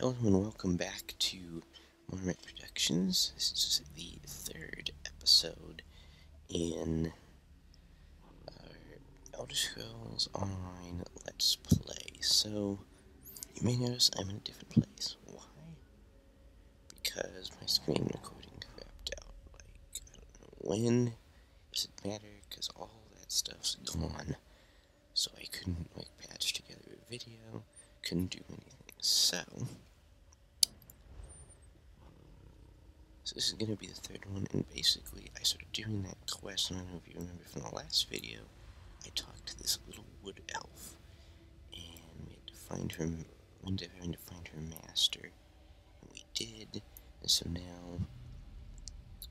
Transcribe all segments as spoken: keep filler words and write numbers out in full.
Hello and welcome back to Marmot Productions. This is the third episode in our Elder Scrolls Online Let's Play. So, you may notice I'm in a different place. Why? Because my screen recording crapped out, like, I don't know when. Does it matter? Because all that stuff's gone. So I couldn't, like, patch together a video, couldn't do anything. So, so this is going to be the third one, and basically I started doing that quest, and I don't know if you remember from the last video, I talked to this little wood elf, and we had to find her, we ended up having to find her master, and we did, and so now,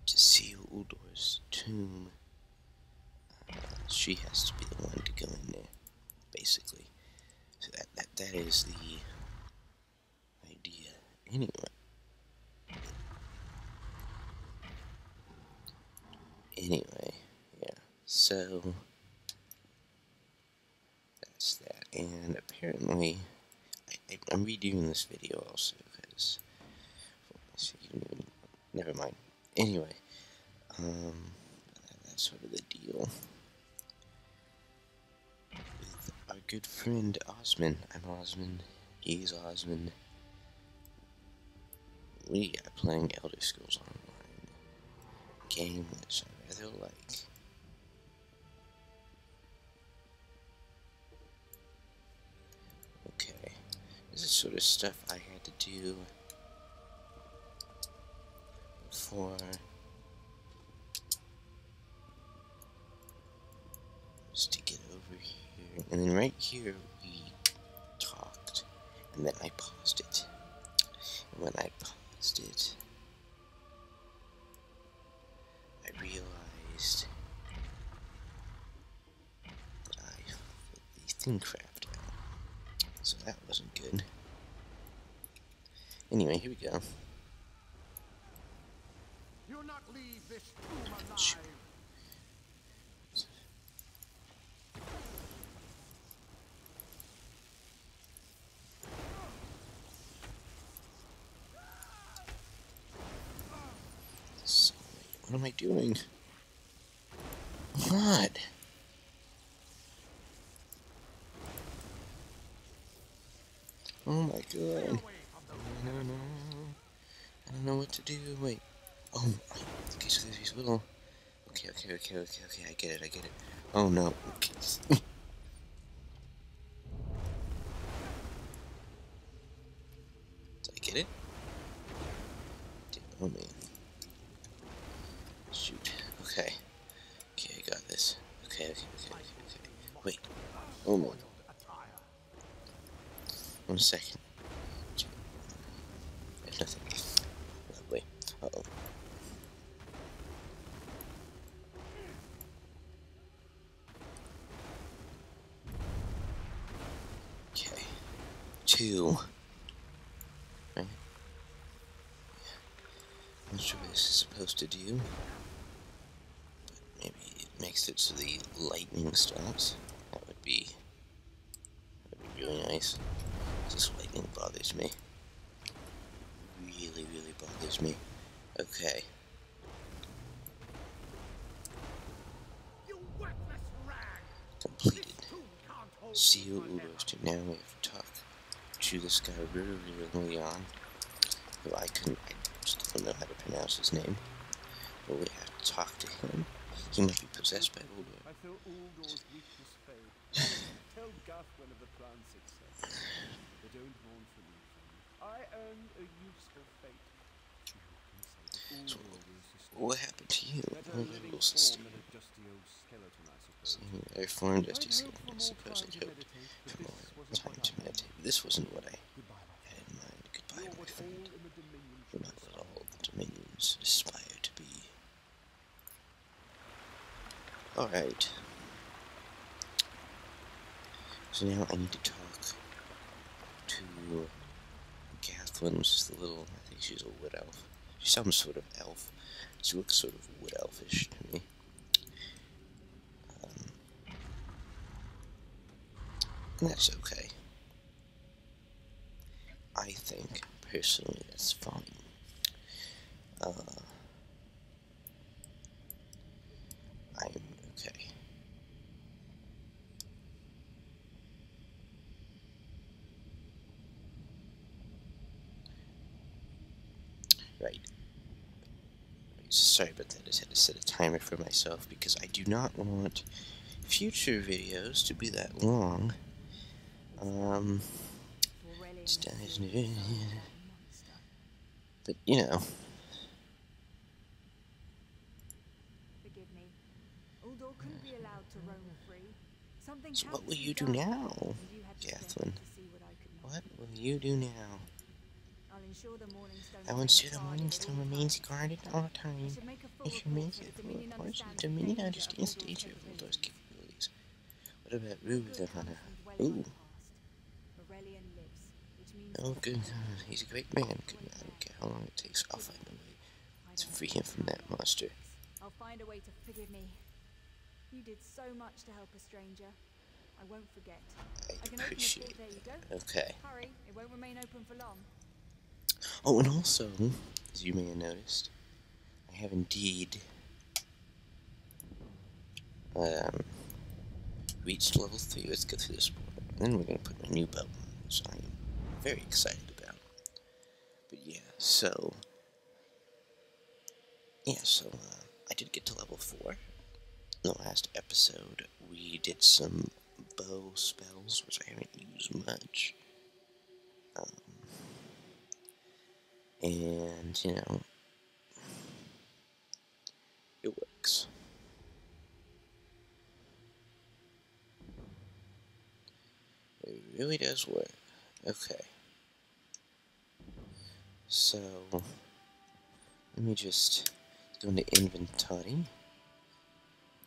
to seal Uldor's tomb, uh, she has to be the one to go in there, basically. So that, that, that is the... Anyway, anyway, yeah, so that's that, and apparently, I, I, I'm redoing this video also, because, never mind, anyway, um, that's sort of the deal with our good friend Osmin. I'm Osmin, he's Osmin. We are playing Elder Scrolls Online, a game which I rather like. Okay, this is sort of stuff I had to do before just to get over here, and then right here we talked, and then I paused it, and when I paused it, I realized that I the thing crapped out, so that wasn't good. Anyway, here we go. You'll not leave this room alive. What am I doing? What? Oh my god. No, no, no. I don't know what to do. Wait. Oh, okay, so there's these little... Okay, okay, okay, okay, okay, I get it, I get it. Oh no. Okay. Did I get it? Oh man. Shoot. Okay. Okay, I got this. Okay, okay, okay, okay, okay. Wait. Oh my. One second. There's nothing. Lovely. Uh oh. Okay. Two. Right? Yeah. I'm not sure what this is supposed to do. Makes it so the lightning stops. That would be that would be really nice. This lightning bothers me. Really, really bothers me. Okay. You worthless rag. Completed. See you, Uldor's tomb. Now we have to talk to this guy really, really on. Who I couldn't I just don't know how to pronounce his name. But we have to talk to him. He must be possessed by Uldor. I feel Uldor's weakness fade. Tell Gath one of the plan's success. They don't mourn for me. I earned a useful fate. So, what happened to you? Uldor was sustained. Seeing a form dusty skeleton, I suppose I hoped for more time to meditate. This wasn't what I had in mind. Goodbye, my friend. For not at all the dominions aspire to be. Alright. So now I need to talk to Gathlin, which is the little, I think she's a wood elf. She's some sort of elf. She looks sort of wood elfish to me. Um, and that's okay. I think personally is fine. Uh, I'm okay. Right. Sorry about that, I just had to set a timer for myself because I do not want future videos to be that long. Um, but you know. Forgive me. Uldor couldn't be allowed to roam free. Something so what will you do now, Gathlin? What will you do now? I'll ensure the Morningstone remains guarded all the time. It should make it full of poison. The Dominion understands the nature of Uldor's capabilities. What about Rue the Hunter? Ooh. Oh, good God. He's a great man. Good man. I don't care how long it takes. I'll find a way to free him from that monster. I'll find a way to forgive me. You did so much to help a stranger. I won't forget. I appreciate it. Okay. Hurry. It won't remain open for long. Oh, and also, as you may have noticed, I have indeed um, reached level three. Let's go through this board. And then we're going to put my new belt on, which I am very excited about. But yeah, so... Yeah, so uh, I did get to level four. In the last episode, we did some bow spells, which I haven't used much. Um... And, you know, it works. It really does work. Okay. So, let me just go into inventory.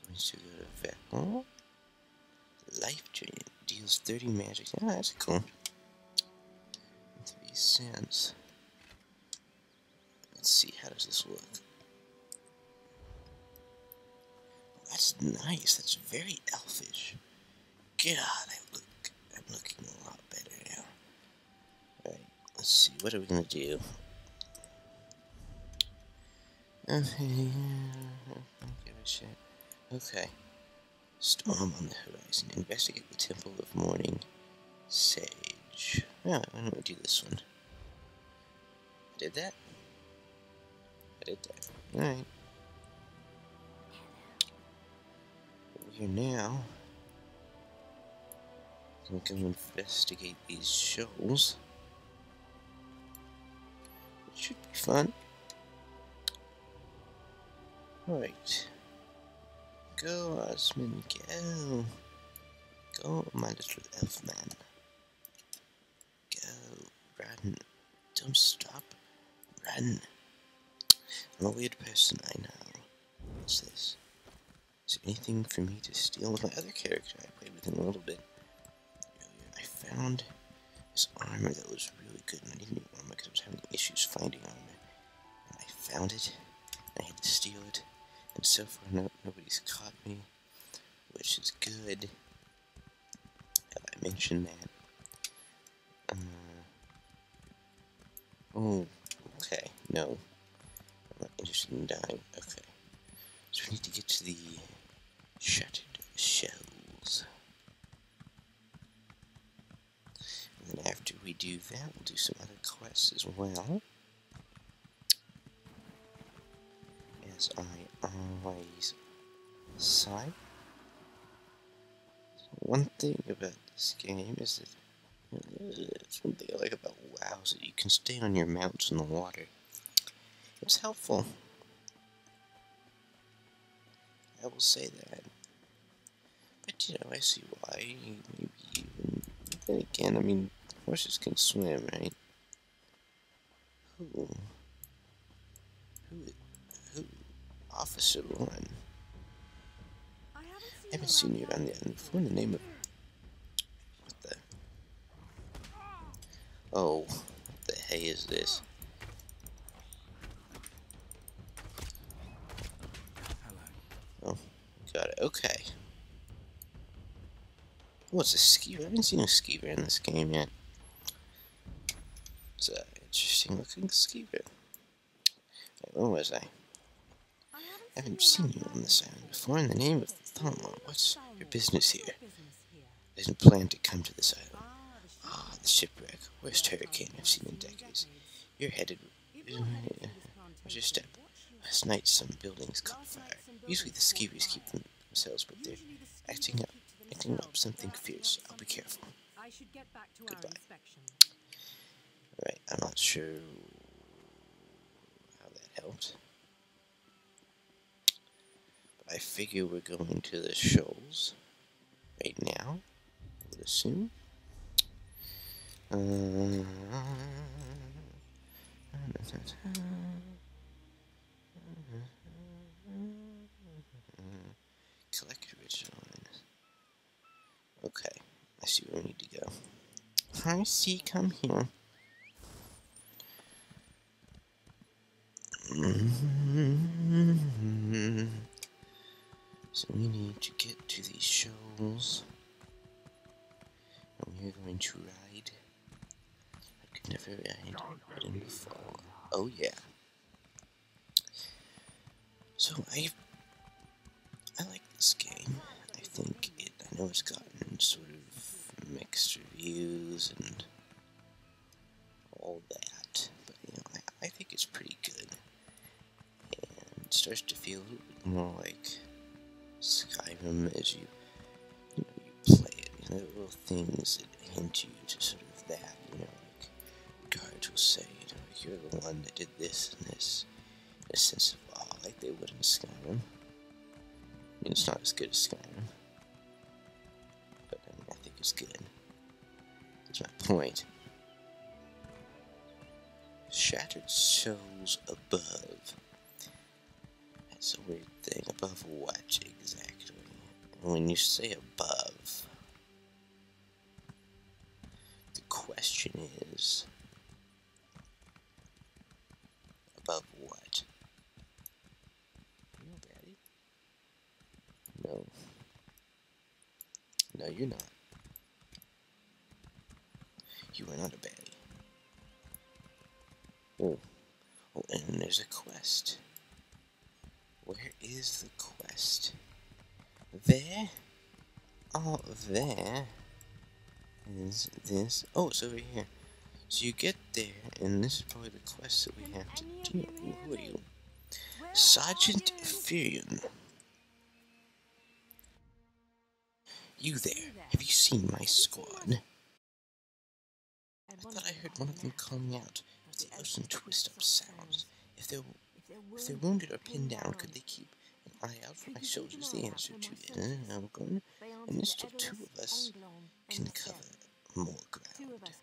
I'm just going to go to Vector. Life Drain deals thirty magic. Ah, oh, that's cool. Three cents. Let's see, how does this look? That's nice, that's very elfish. God, I look, I'm looking a lot better now. Alright, let's see, what are we gonna do? Okay, I don't give a shit. Okay. Storm on the horizon. Investigate the Temple of Morning Sage. Alright, why don't we do this one? I did that? I did that. Alright. Over here now. I'm going to investigate these shoals. It should be fun. Alright. Go, Osmin, go. Go, my little elf man. Go. Run. Don't stop. Run. I'm a weird person, I know. What's this? Is there anything for me to steal with my other character I played with in a little bit earlier? I found this armor that was really good, and I didn't need armor because I was having issues finding armor. And I found it, and I had to steal it, and so far no, nobody's caught me, which is good. Have I mentioned that? Uh, oh, okay, no. I'm not interested in dying. Okay. So we need to get to the Shattered Shells. And then after we do that, we'll do some other quests as well. As I always say. One thing about this game is that... It's one thing I like about WoW is that you can stay on your mounts in the water. It's helpful. I will say that. But you know, I see why. Maybe even. Then again, I mean, horses can swim, right? Who? Who? Who? Officer One. I haven't seen you around the island before in the name of. What the? Oh, what the hey is this? Got it, okay. What's a skeever? I haven't seen a skeever in this game yet. It's an interesting looking skeever. Where was I? I haven't seen you on this island before. In the name of the Thalmor, what's your business here? I didn't plan to come to this island. Ah, the shipwreck. Worst hurricane I've seen in decades. You're headed... Uh, where's your step? Last night some buildings caught fire. Usually the skeevers keep them themselves, but they're acting up. Acting up something fierce. I'll be careful. Goodbye. Alright, I'm not sure how that helped. But I figure we're going to the shoals right now, I would assume. Uh, collect rich lines. Okay, I see where we need to go. Hi, see, come here. So we need to get to these shoals, and we're going to ride. I could never ride, ride in before. Oh yeah. So I, I like this game. I think it. I know it's gotten sort of mixed reviews and all that, but you know, I, I think it's pretty good. And it starts to feel a little bit more like Skyrim as you, you, know, you play it. You know, little things that hint you to sort of that, you know, like guards will say, you know, like you're the one that did this and this. In a sense of awe, like they would in Skyrim. I mean, it's not as good as Skyrim, but I, mean, I think it's good. That's my point. Shattered Shells above. It's a weird thing. Above what exactly? When you say above, the question is above what? You ready? No. No, you're not. You are not a baddie. Oh. Oh, and there's a quest. Where is the quest? There? Oh, there is this. Oh, it's over here. So you get there, and this is probably the quest that we have to do. Who are you? Sergeant Furion. You there. Have you seen my squad? I thought I heard one of them calling out with the ocean twist-up sounds. If there were... If they're wounded or pinned down, could they keep an eye out for my soldiers? The answer to it is no. And there's still two of us can cover more ground. I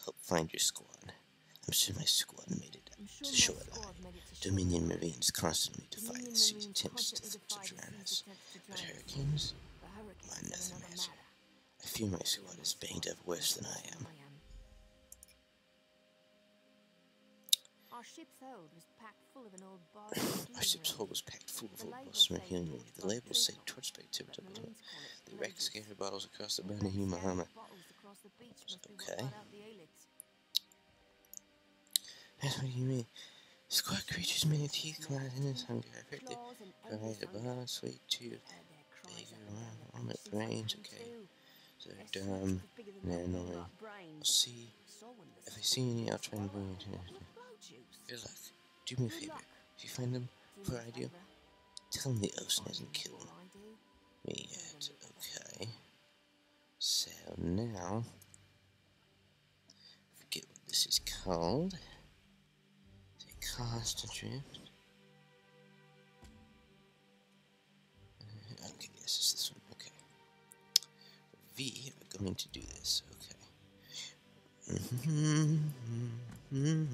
hope find your squad. I'm sure my squad made it up to shoreline. Dominion Marines constantly defy the sea's attempts to, to drown us, but hurricanes? Why, nothing matters. I fear my squad is banged up worse than I am. Our ship's hold was packed full of an old Bosman helium. The labels say torch by tip to bottom. The wreck scattered bottles across the Banahi Mahama. Okay. That's what you mean. Squat creatures many teeth come out in his hunger. I heard they provide a blood, sweet tooth, bigger armor, brains. Okay. So dumb, and annoying. I'll see. If I see any, I'll try and bring it to good luck. Do me a favor. If you find them before I do, tell them the ocean hasn't killed me yet. Okay. So now, forget what this is called. Is it cast adrift? Uh, okay, yes, it's this one. Okay. V are going to do this. Okay. Mm-hmm. Again,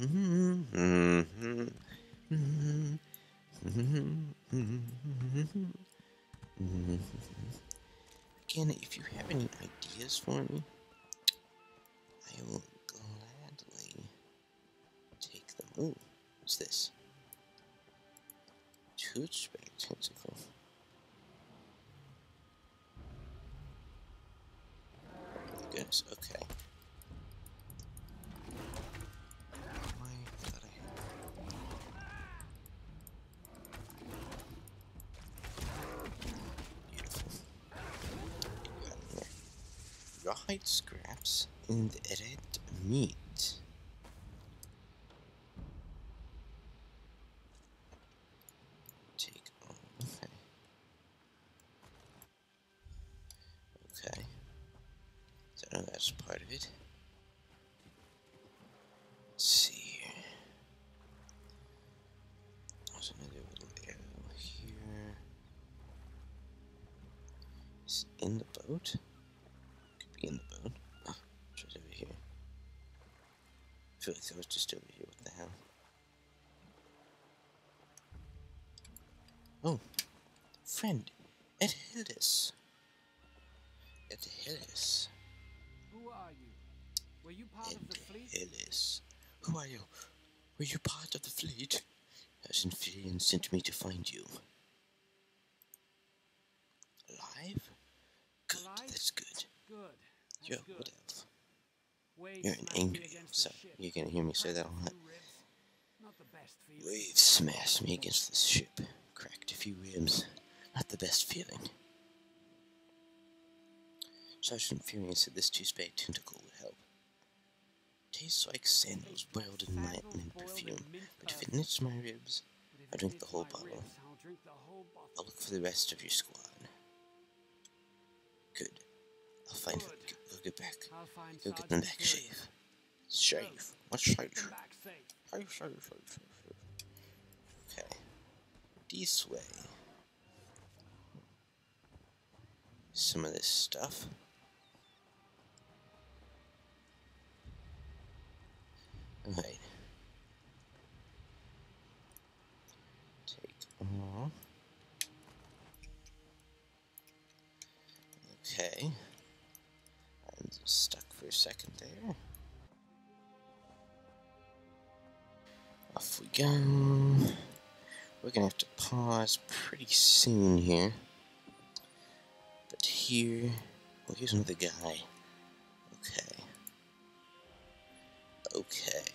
if you have any ideas for me, I will gladly take them. Ooh, what's this? Toothpick tentacle. Oh my goodness, okay. hide scraps in the red meat. Take on. Okay. Okay. So now that's part of it. Let's see here. There's another little arrow here. It's in the boat. In the boat. Oh, it's right over here. I feel like that was just over here. What the hell? Oh! Friend! It hit us! It hit us! Who are you? Were you part of the fleet? It hit us. Who are you? Were you part of the fleet? As Inferian sent me to find you. Alive? Good, Alive? That's good. Good. Yo, what else? You're an angry, so you're gonna hear me say that a lot. Waves smashed me against this ship, cracked a few ribs. Not the best feeling. Sergeant Fury said this two-spade tentacle would help. Tastes like sandals boiled in lightning perfume, but if it nips my ribs, I'll drink the whole bottle. I'll look for the rest of your squad. Good. I'll find her. I'll get back. Go get them back safe. Safe. What's safe? Safe, safe, safe, safe. Okay. This way. Some of this stuff. Alright. Take all. Okay. Stuck for a second there. Off we go. We're gonna have to pause pretty soon here. But here, well, here's another guy. Okay. Okay.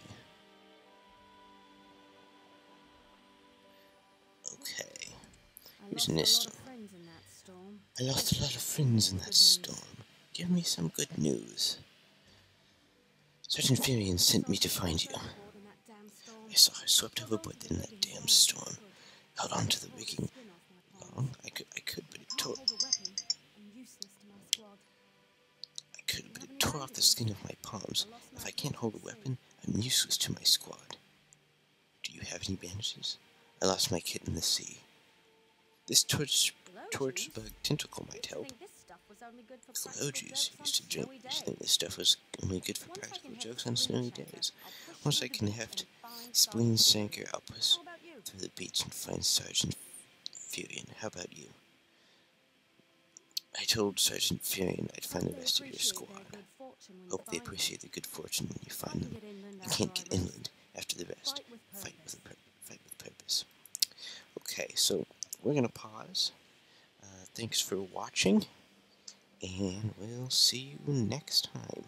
Okay. Here's an storm. I lost a lot of friends in that storm. Give me some good news. Sergeant Furian sent me to find you. I saw her swept overboard in that damn storm. Held on to the rigging long. I could, I could, but it tore. I could, but it tore off the skin of my palms. If I can't hold a weapon, I'm useless to my squad. Do you have any bandages? I lost my kit in the sea. This torch, torch bug tentacle might help. Hello, juice. Used to joke. Used to think this stuff was only good for practical jokes on snowy days. Once I can heft spleen sinker upwards through the beach and find Sergeant Furian. How about you? I told Sergeant Furian I'd find the rest of your squad. Hope they appreciate the good fortune when you find them. I can't get inland after the rest. Fight with a pur fight with purpose. Okay, so we're gonna pause. Uh, thanks for watching. And we'll see you next time.